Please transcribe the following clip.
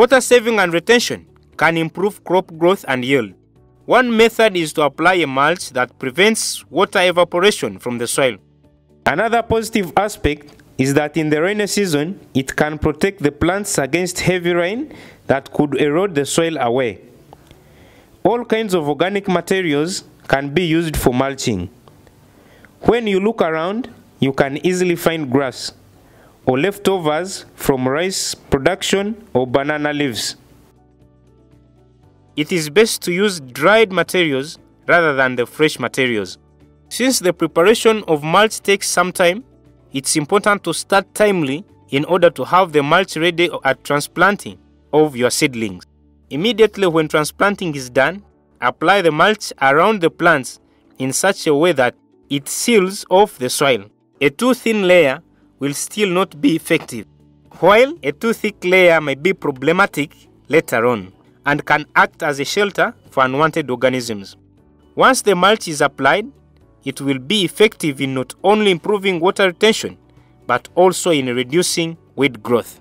Water saving and retention can improve crop growth and yield. One method is to apply a mulch that prevents water evaporation from the soil. Another positive aspect is that in the rainy season, it can protect the plants against heavy rain that could erode the soil away. All kinds of organic materials can be used for mulching. When you look around, you can easily find grass or leftovers from rice production or banana leaves. It is best to use dried materials rather than the fresh materials. Since the preparation of mulch takes some time, it's important to start timely in order to have the mulch ready at transplanting of your seedlings. Immediately when transplanting is done, apply the mulch around the plants in such a way that it seals off the soil. A too thin layer will still not be effective, while a too thick layer may be problematic later on and can act as a shelter for unwanted organisms. Once the mulch is applied, it will be effective in not only improving water retention, but also in reducing weed growth.